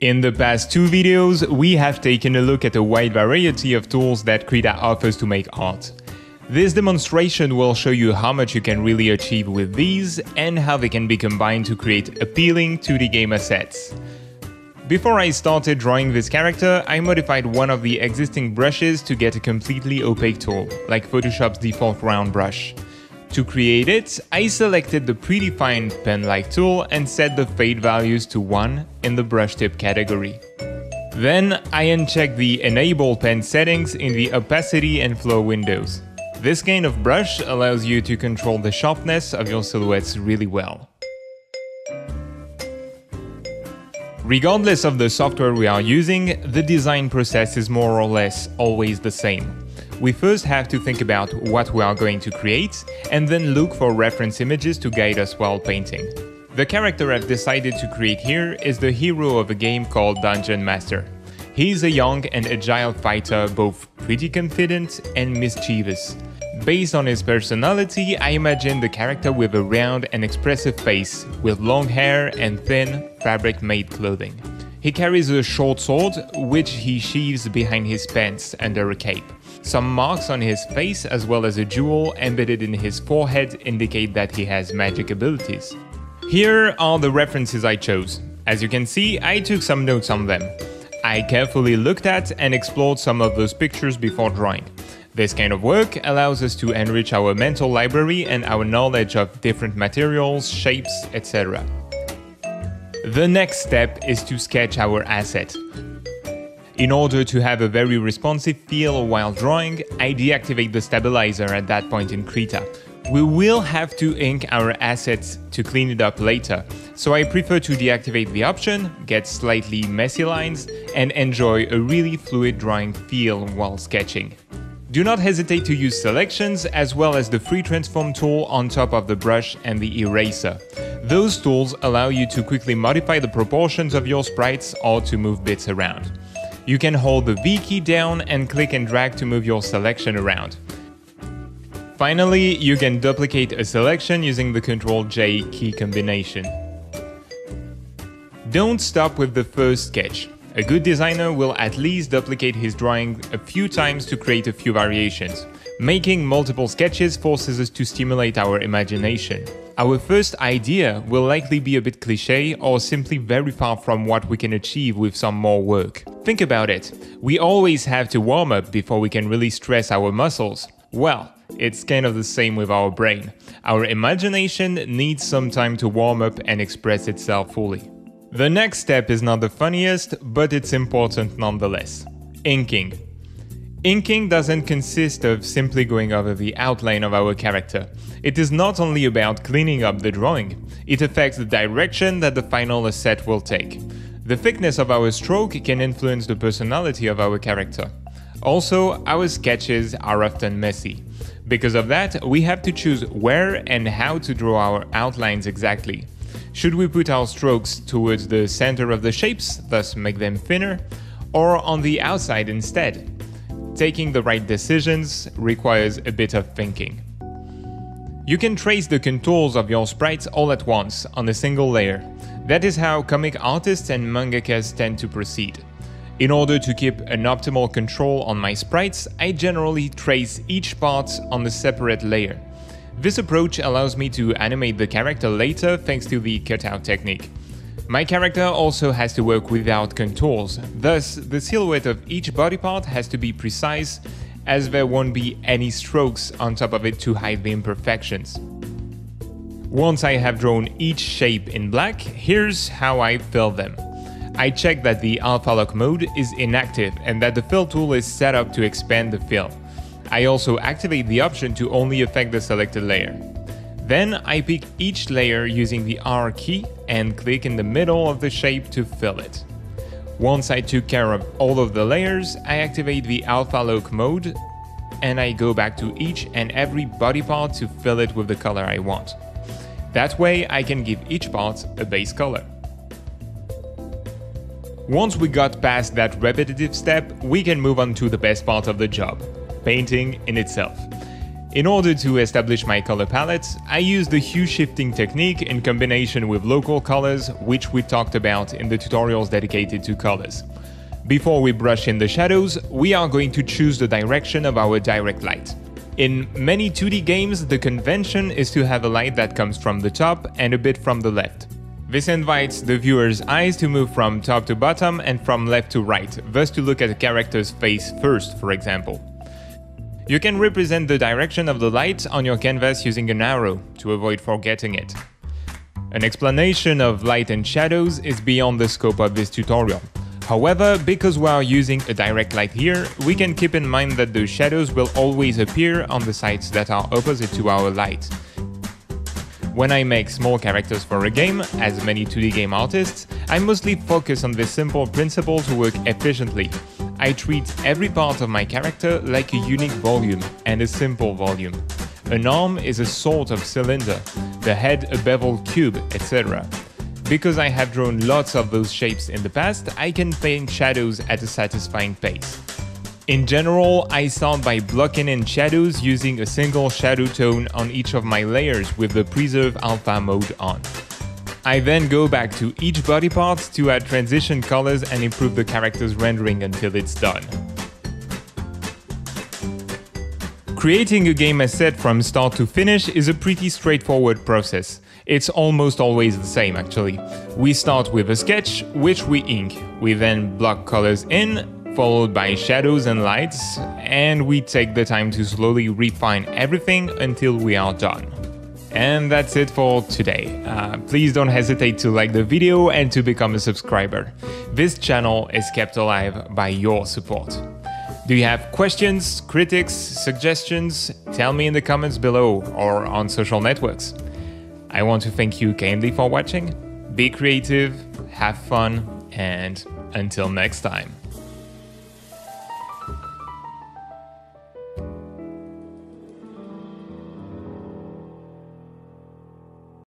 In the past two videos, we have taken a look at a wide variety of tools that Krita offers to make art. This demonstration will show you how much you can really achieve with these and how they can be combined to create appealing 2D game assets. Before I started drawing this character, I modified one of the existing brushes to get a completely opaque tool, like Photoshop's default round brush. To create it, I selected the predefined pen-like tool and set the fade values to 1 in the brush tip category. Then I unchecked the Enable Pen settings in the Opacity and Flow windows. This kind of brush allows you to control the sharpness of your silhouettes really well. Regardless of the software we are using, the design process is more or less always the same. We first have to think about what we are going to create, and then look for reference images to guide us while painting. The character I've decided to create here is the hero of a game called Dungeon Master. He's a young and agile fighter, both pretty confident and mischievous. Based on his personality, I imagine the character with a round and expressive face, with long hair and thin, fabric-made clothing. He carries a short sword, which he sheathes behind his pants under a cape. Some marks on his face, as well as a jewel embedded in his forehead, indicate that he has magic abilities. Here are the references I chose. As you can see, I took some notes on them. I carefully looked at and explored some of those pictures before drawing. This kind of work allows us to enrich our mental library and our knowledge of different materials, shapes, etc. The next step is to sketch our asset. In order to have a very responsive feel while drawing, I deactivate the stabilizer at that point in Krita. We will have to ink our assets to clean it up later, so I prefer to deactivate the option, get slightly messy lines, and enjoy a really fluid drawing feel while sketching. Do not hesitate to use selections as well as the free transform tool on top of the brush and the eraser. Those tools allow you to quickly modify the proportions of your sprites or to move bits around. You can hold the V key down and click and drag to move your selection around. Finally, you can duplicate a selection using the Ctrl-J key combination. Don't stop with the first sketch. A good designer will at least duplicate his drawing a few times to create a few variations. Making multiple sketches forces us to stimulate our imagination. Our first idea will likely be a bit cliché or simply very far from what we can achieve with some more work. Think about it, we always have to warm up before we can really stress our muscles. Well, it's kind of the same with our brain. Our imagination needs some time to warm up and express itself fully. The next step is not the funniest, but it's important nonetheless. Inking. Inking doesn't consist of simply going over the outline of our character. It is not only about cleaning up the drawing. It affects the direction that the final asset will take. The thickness of our stroke can influence the personality of our character. Also, our sketches are often messy. Because of that, we have to choose where and how to draw our outlines exactly. Should we put our strokes towards the center of the shapes, thus make them thinner, or on the outside instead? Taking the right decisions requires a bit of thinking. You can trace the contours of your sprites all at once, on a single layer. That is how comic artists and mangakas tend to proceed. In order to keep an optimal control on my sprites, I generally trace each part on a separate layer. This approach allows me to animate the character later thanks to the cutout technique. My character also has to work without contours, thus the silhouette of each body part has to be precise as there won't be any strokes on top of it to hide the imperfections. Once I have drawn each shape in black, here's how I fill them. I check that the alpha lock mode is inactive and that the fill tool is set up to expand the fill. I also activate the option to only affect the selected layer. Then I pick each layer using the R key and click in the middle of the shape to fill it. Once I took care of all of the layers, I activate the alpha lock mode and I go back to each and every body part to fill it with the color I want. That way I can give each part a base color. Once we got past that repetitive step, we can move on to the best part of the job. Painting in itself. In order to establish my color palette, I used the hue shifting technique in combination with local colors, which we talked about in the tutorials dedicated to colors. Before we brush in the shadows, we are going to choose the direction of our direct light. In many 2D games, the convention is to have a light that comes from the top and a bit from the left. This invites the viewer's eyes to move from top to bottom and from left to right, thus to look at a character's face first, for example. You can represent the direction of the light on your canvas using an arrow, to avoid forgetting it. An explanation of light and shadows is beyond the scope of this tutorial. However, because we are using a direct light here, we can keep in mind that the shadows will always appear on the sides that are opposite to our light. When I make small characters for a game, as many 2D game artists, I mostly focus on this simple principle to work efficiently. I treat every part of my character like a unique volume, and a simple volume. An arm is a sort of cylinder, the head a beveled cube, etc. Because I have drawn lots of those shapes in the past, I can paint shadows at a satisfying pace. In general, I start by blocking in shadows using a single shadow tone on each of my layers with the Preserve Alpha mode on. I then go back to each body part to add transition colors and improve the character's rendering until it's done. Creating a game asset from start to finish is a pretty straightforward process. It's almost always the same, actually. We start with a sketch, which we ink. We then block colors in, followed by shadows and lights, and we take the time to slowly refine everything until we are done. And that's it for today. Please don't hesitate to like the video and to become a subscriber. This channel is kept alive by your support. Do you have questions, critics, suggestions? Tell me in the comments below or on social networks. I want to thank you kindly for watching. Be creative, have fun, and until next time.